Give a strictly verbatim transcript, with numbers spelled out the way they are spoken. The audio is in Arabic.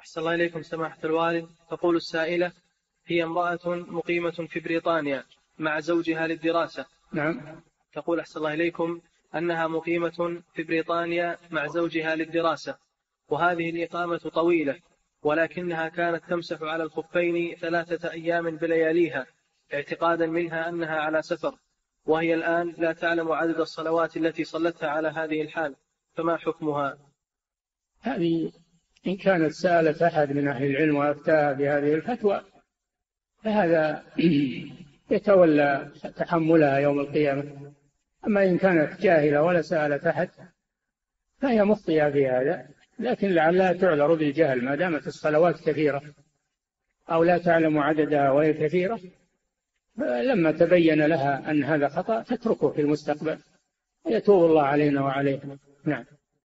أحسن الله إليكم سماحة الوالد. تقول السائلة: هي امرأة مقيمة في بريطانيا مع زوجها للدراسة. نعم. تقول أحسن الله إليكم أنها مقيمة في بريطانيا مع زوجها للدراسة، وهذه الإقامة طويلة، ولكنها كانت تمسح على الخفين ثلاثة أيام بلياليها اعتقادا منها أنها على سفر، وهي الآن لا تعلم عدد الصلوات التي صلتها على هذه الحال، فما حكمها؟ هذه إن كانت سألت أحد من أهل العلم وأفتاها بهذه الفتوى فهذا يتولى تحملها يوم القيامة. أما إن كانت جاهلة ولا سألت أحد فهي مخطئة في هذا، لكن لعلها تعذر بالجهل ما دامت الصلوات كثيرة أو لا تعلم عددها وهي كثيرة، لما تبين لها أن هذا خطأ تتركه في المستقبل، يتوب الله علينا وعليكم. نعم.